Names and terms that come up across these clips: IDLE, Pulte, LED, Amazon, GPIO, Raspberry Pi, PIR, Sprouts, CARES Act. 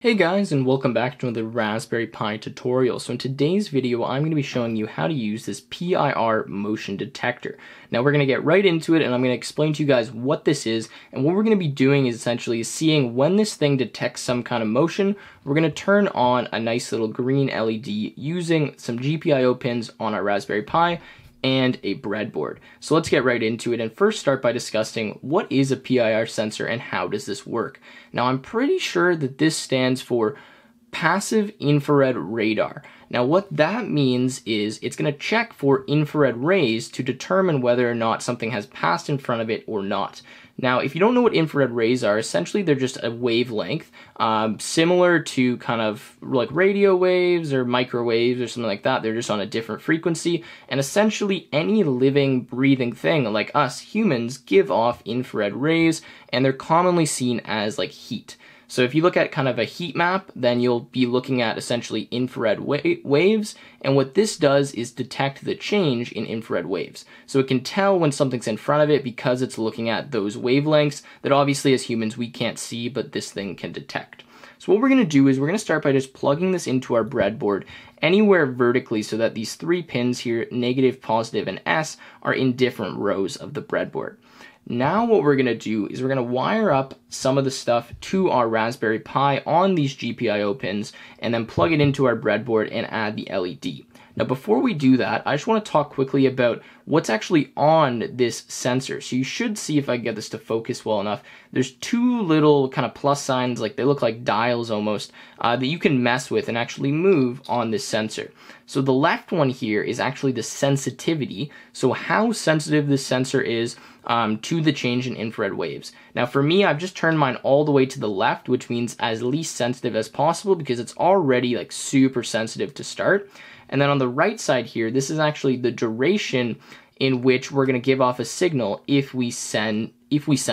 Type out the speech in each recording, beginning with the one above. Hey guys, and welcome back to another Raspberry Pi tutorial. So in today's video, I'm going to be showing you how to use this PIR motion detector. Now we're going to get right into it, and I'm going to explain to you guys what this is, and what we're going to be doing is essentially seeing when this thing detects some kind of motion. We're going to turn on a nice little green LED using some GPIO pins on our Raspberry Pi and a breadboard. So let's get right into it and first start by discussing what is a PIR sensor and how does this work. Now I'm pretty sure that this stands for passive infrared radar. Now what that means is it's going to check for infrared rays to determine whether or not something has passed in front of it or not. Now if you don't know what infrared rays are, essentially they're just a wavelength similar to kind of like radio waves or microwaves or something like that. They're just on a different frequency, and essentially any living, breathing thing like us humans give off infrared rays, and they're commonly seen as like heat. So if you look at kind of a heat map, then you'll be looking at essentially infrared waves. And what this does is detect the change in infrared waves. So it can tell when something's in front of it because it's looking at those wavelengths that obviously as humans we can't see, but this thing can detect. So what we're going to do is we're going to start by just plugging this into our breadboard anywhere vertically so that these three pins here, negative, positive, and S, are in different rows of the breadboard. Now what we're going to do is we're going to wire up some of the stuff to our Raspberry Pi on these GPIO pins and then plug it into our breadboard and add the LED. Now before we do that, I just want to talk quickly about what's actually on this sensor. So you should see, if I get this to focus well enough, there's two little kind of plus signs, like they look like dials almost, that you can mess with and actually move on this sensor. So the left one here is actually the sensitivity, so how sensitive this sensor is to the change in infrared waves. Now for me, I've just turned mine all the way to the left, which means as least sensitive as possible because it's already like super sensitive to start. And then on the right side here, this is actually the duration in which we're going to give off a signal if we sense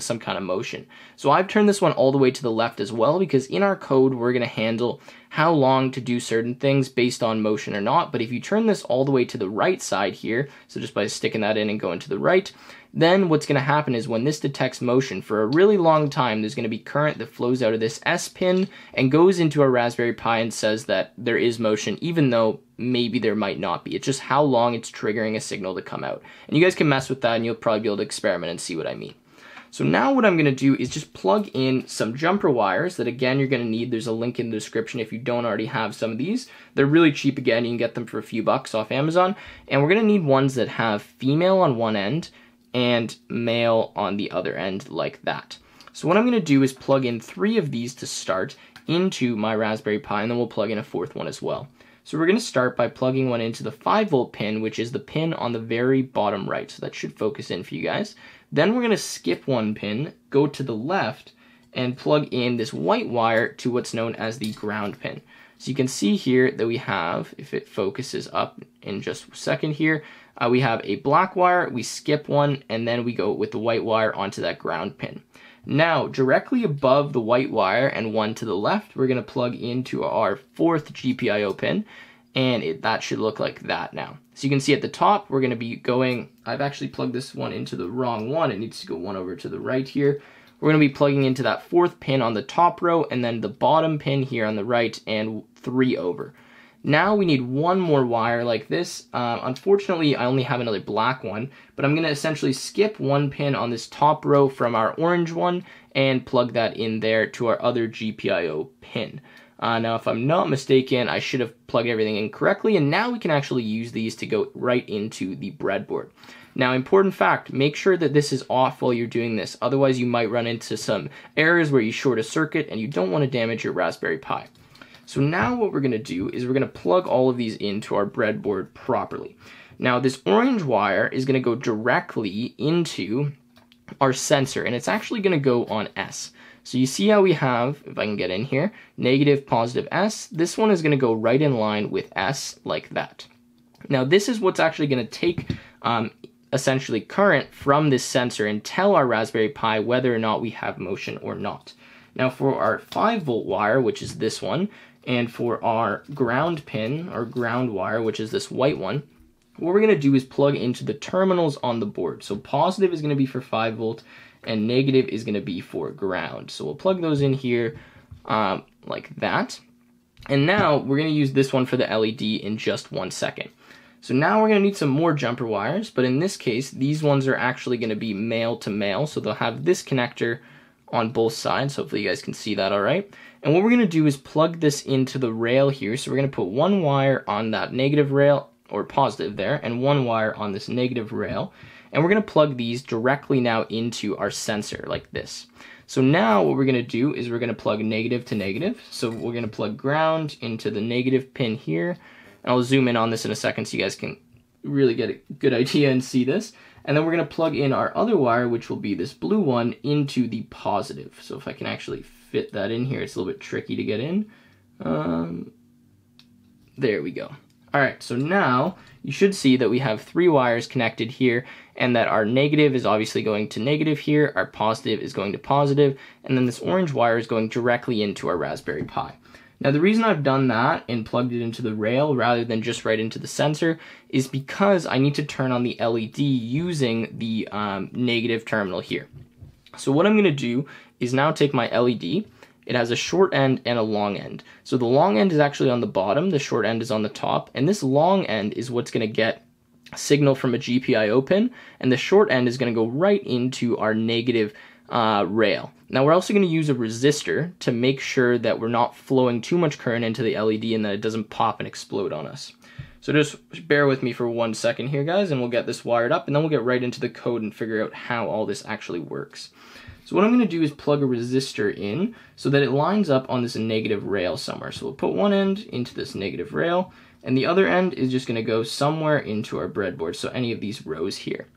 some kind of motion. So I've turned this one all the way to the left as well because in our code we're going to handle how long to do certain things based on motion or not. But if you turn this all the way to the right side here, so just by sticking that in and going to the right, then what's going to happen is when this detects motion for a really long time, there's going to be current that flows out of this S pin and goes into our Raspberry Pi and says that there is motion, even though maybe there might not be. It's just how long it's triggering a signal to come out. And you guys can mess with that and you'll probably be able to experiment and see what I mean. So now what I'm going to do is just plug in some jumper wires that, again, you're going to need. There's a link in the description if you don't already have some of these. They're really cheap. Again, you can get them for a few bucks off Amazon. And we're going to need ones that have female on one end and male on the other end, like that. So what I'm going to do is plug in three of these to start into my Raspberry Pi, and then we'll plug in a fourth one as well. So we're going to start by plugging one into the 5-volt pin, which is the pin on the very bottom right. So that should focus in for you guys. Then we're going to skip one pin, go to the left, and plug in this white wire to what's known as the ground pin. So you can see here that we have, if it focuses up in just a second here, we have a black wire, we skip one, and then we go with the white wire onto that ground pin. Now, directly above the white wire and one to the left, we're going to plug into our fourth GPIO pin, and that should look like that now. So you can see at the top, we're going to be going, I've actually plugged this one into the wrong one. It needs to go one over to the right here. We're going to be plugging into that fourth pin on the top row and then the bottom pin here on the right and three over. Now we need one more wire like this. Unfortunately, I only have another black one, but I'm going to essentially skip one pin on this top row from our orange one and plug that in there to our other GPIO pin. Now, if I'm not mistaken, I should have plugged everything in correctly, and now we can actually use these to go right into the breadboard. Now, important fact, make sure that this is off while you're doing this. Otherwise, you might run into some errors where you short a circuit, and you don't want to damage your Raspberry Pi. So now what we're going to do is we're going to plug all of these into our breadboard properly. Now, this orange wire is going to go directly into our sensor, and it's actually going to go on S. So you see how we have, if I can get in here, negative, positive, S. This one is going to go right in line with S like that. Now this is what's actually going to take essentially current from this sensor and tell our Raspberry Pi whether or not we have motion or not. Now for our 5-volt wire, which is this one, and for our ground pin or ground wire, which is this white one, what we're going to do is plug into the terminals on the board. So positive is going to be for 5-volt, and negative is going to be for ground. So we'll plug those in here. like that. And now we're gonna use this one for the LED in just 1 second. So now we're gonna need some more jumper wires, but in this case, these ones are actually gonna be male to male. So they'll have this connector on both sides. Hopefully you guys can see that all right. And what we're gonna do is plug this into the rail here. So we're gonna put one wire on that negative rail or positive there and one wire on this negative rail. And we're gonna plug these directly now into our sensor like this. So now what we're gonna do is we're gonna plug negative to negative. So we're gonna plug ground into the negative pin here. And I'll zoom in on this in a second so you guys can really get a good idea and see this. And then we're gonna plug in our other wire, which will be this blue one, into the positive. So if I can actually fit that in here, it's a little bit tricky to get in. There we go. All right, so now you should see that we have 3 wires connected here and that our negative is obviously going to negative here, our positive is going to positive, and then this orange wire is going directly into our Raspberry Pi. Now the reason I've done that and plugged it into the rail rather than just right into the sensor is because I need to turn on the LED using the negative terminal here. So what I'm gonna do is now take my LED. It has a short end and a long end. So the long end is actually on the bottom, the short end is on the top, and this long end is what's gonna get a signal from a GPIO pin, and the short end is gonna go right into our negative rail. Now we're also gonna use a resistor to make sure that we're not flowing too much current into the LED and that it doesn't pop and explode on us. So just bear with me for 1 second here, guys, and we'll get this wired up, and then we'll get right into the code and figure out how all this actually works. So what I'm gonna do is plug a resistor in so that it lines up on this negative rail somewhere. So we'll put one end into this negative rail and the other end is just gonna go somewhere into our breadboard. So any of these rows here.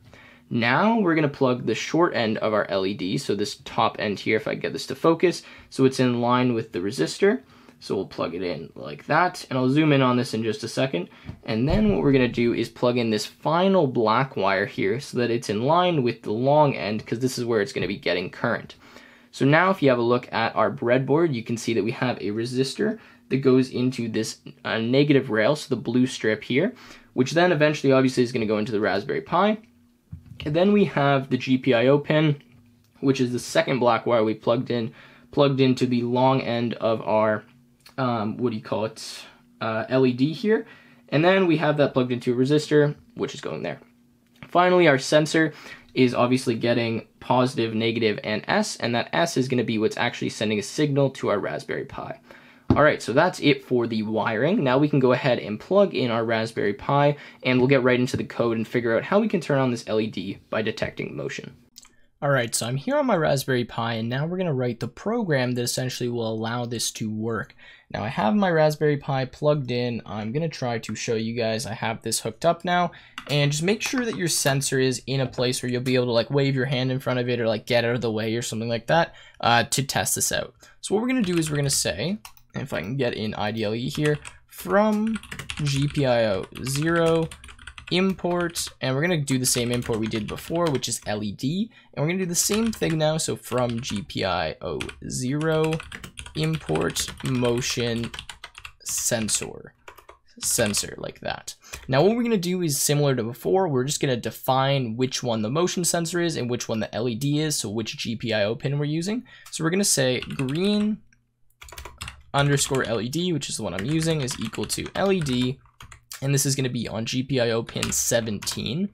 Now we're gonna plug the short end of our LED. So this top end here, if I get this to focus, so it's in line with the resistor. So we'll plug it in like that, and I'll zoom in on this in just a second. And then what we're gonna do is plug in this final black wire here so that it's in line with the long end, because this is where it's gonna be getting current. So now if you have a look at our breadboard, you can see that we have a resistor that goes into this negative rail, so the blue strip here, which then eventually obviously is gonna go into the Raspberry Pi. And then we have the GPIO pin, which is the second black wire we plugged into the long end of our LED here. And then we have that plugged into a resistor, which is going there. Finally, our sensor is obviously getting positive, negative, and S, and that S is gonna be what's actually sending a signal to our Raspberry Pi. All right, so that's it for the wiring. Now we can go ahead and plug in our Raspberry Pi, and we'll get right into the code and figure out how we can turn on this LED by detecting motion. All right, so I'm here on my Raspberry Pi, and now we're gonna write the program that essentially will allow this to work. Now I have my Raspberry Pi plugged in. I'm gonna try to show you guys, I have this hooked up now, and just make sure that your sensor is in a place where you'll be able to like wave your hand in front of it or like get out of the way or something like that to test this out. So what we're gonna do is we're gonna say, and if I can get in IDLE here, from GPIO 0, import, and we're going to do the same import we did before, which is LED, and we're going to do the same thing now. So from GPIO 0 import motion sensor like that. Now what we're going to do is similar to before. We're just going to define which one the motion sensor is and which one the LED is, so which GPIO pin we're using. So we're going to say green underscore LED, which is the one I'm using, is equal to LED. And this is going to be on GPIO pin 17.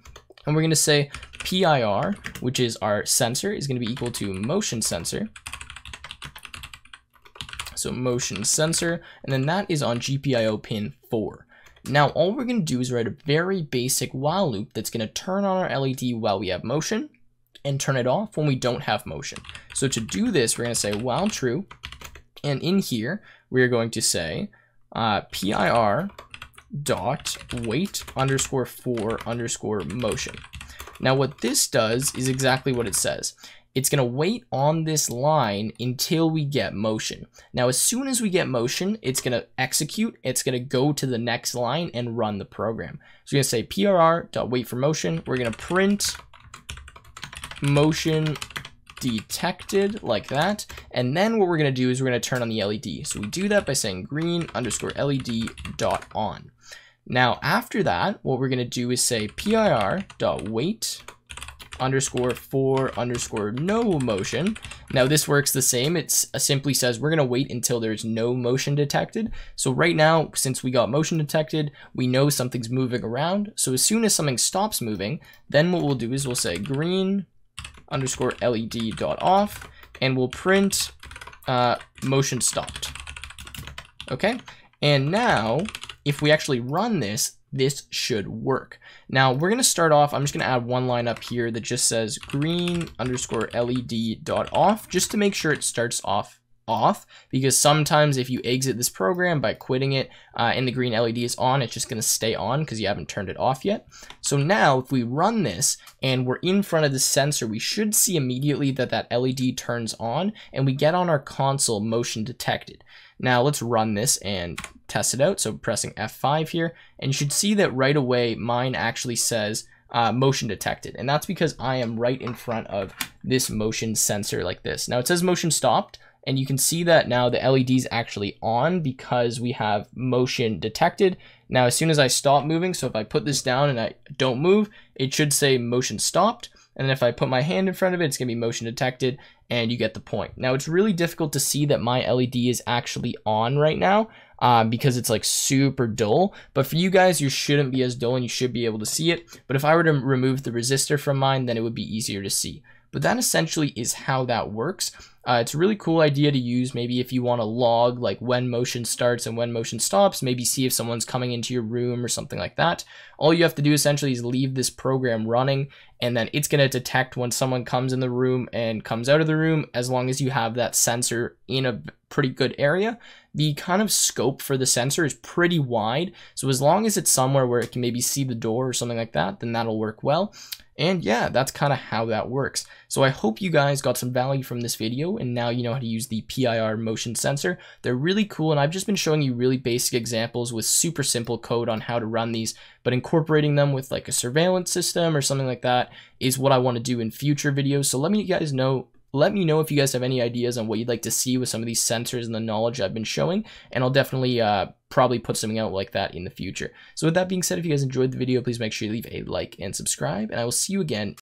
And we're going to say PIR, which is our sensor, is going to be equal to motion sensor. So motion sensor, and then that is on GPIO pin 4. Now all we're going to do is write a very basic while loop that's going to turn on our LED while we have motion and turn it off when we don't have motion. So to do this, we're going to say while true, and in here we're going to say PIR dot wait underscore for underscore motion. Now what this does is exactly what it says. It's gonna wait on this line until we get motion. Now as soon as we get motion, it's gonna execute, it's gonna go to the next line and run the program. So we're gonna say PRR dot wait for motion, we're gonna print motion detected like that, and then what we're gonna do is we're gonna turn on the LED. So we do that by saying green underscore LED dot on. Now after that, what we're gonna do is say PIR dot wait _for_no motion. Now this works the same. It's simply says we're going to wait until there's no motion detected. So right now, since we got motion detected, we know something's moving around. So as soon as something stops moving, then what we'll do is we'll say green _LED.off, and we'll print motion stopped. Okay. And now if we actually run this, this should work. Now we're going to start off, I'm just going to add one line up here that just says green _LED.off, just to make sure it starts off off, because sometimes if you exit this program by quitting it and the green LED is on, it's just going to stay on because you haven't turned it off yet. So now if we run this and we're in front of the sensor, we should see immediately that that LED turns on and we get on our console motion detected. Now let's run this and test it out. So pressing F5 here, and you should see that right away mine actually says motion detected, and that's because I am right in front of this motion sensor like this. Now it says motion stopped, and you can see that now the LED is actually on because we have motion detected. Now as soon as I stop moving, so if I put this down and I don't move, it should say motion stopped. And if I put my hand in front of it, it's going to be motion detected, and you get the point. Now it's really difficult to see that my LED is actually on right now because it's like super dull, but for you guys, you shouldn't be as dull and you should be able to see it. But if I were to remove the resistor from mine, then it would be easier to see. But that essentially is how that works. It's a really cool idea to use. Maybe if you want to log like when motion starts and when motion stops, maybe see if someone's coming into your room or something like that. All you have to do essentially is leave this program running, and then it's going to detect when someone comes in the room and comes out of the room, as long as you have that sensor in a pretty good area. The kind of scope for the sensor is pretty wide, so as long as it's somewhere where it can maybe see the door or something like that, then that'll work well. And yeah, that's kind of how that works. So I hope you guys got some value from this video, and now you know how to use the PIR motion sensor. They're really cool, and I've just been showing you really basic examples with super simple code on how to run these, but incorporating them with like a surveillance system or something like that is what I want to do in future videos. So let me know if you guys have any ideas on what you'd like to see with some of these sensors and the knowledge I've been showing, and I'll definitely probably put something out like that in the future. So with that being said, if you guys enjoyed the video, please make sure you leave a like and subscribe, and I will see you again